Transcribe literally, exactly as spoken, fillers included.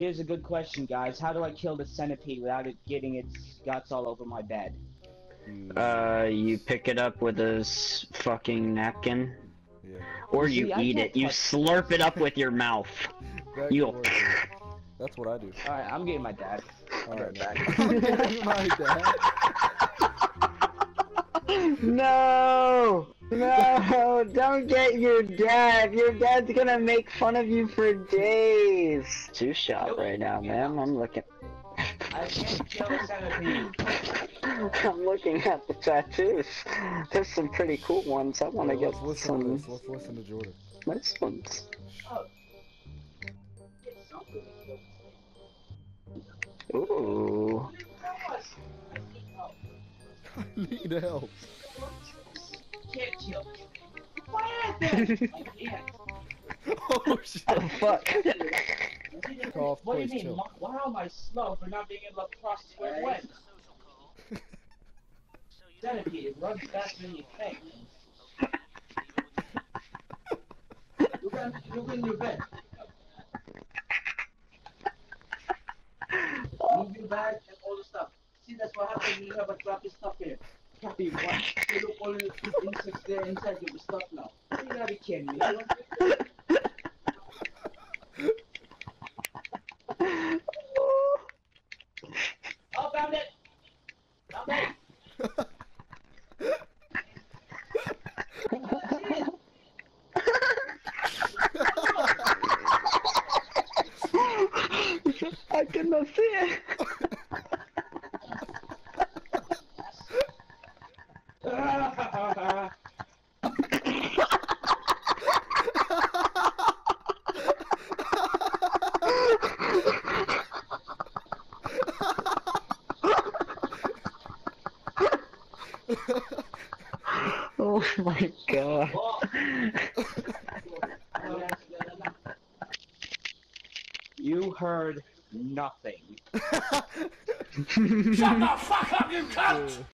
Here's a good question, guys. How do I kill the centipede without it getting its guts all over my bed? Uh, you pick it up with a s fucking napkin. Yeah. Or See, you I eat it. You slurp it up with your mouth. You'll... That's what I do. Alright, I'm getting my dad. Alright, back. I'm getting my dad. No! No! Don't get your dad! Your dad's gonna make fun of you for days! Two shot right now, man. I'm looking... I can't kill a centipede. I'm looking at the tattoos. There's some pretty cool ones. I want to get some. Let's listen to Jordan. Nice ones. Ooh. I need help. Can't kill. Why is that? Oh shit! Oh fuck! Off, what do you mean? Chill. Why am I slow for not being able to cross square web? Centipede, it runs faster than you think. You're in your bed. Move your bag and all the stuff. See, that's what happens when you have a crappy stuff here. Crappy one. You look all the insects there inside your stuff now. You gotta be kidding me. Oh, found it! Found it! I could not see it. Oh my god. You heard nothing. Shut the fuck up, you cunt!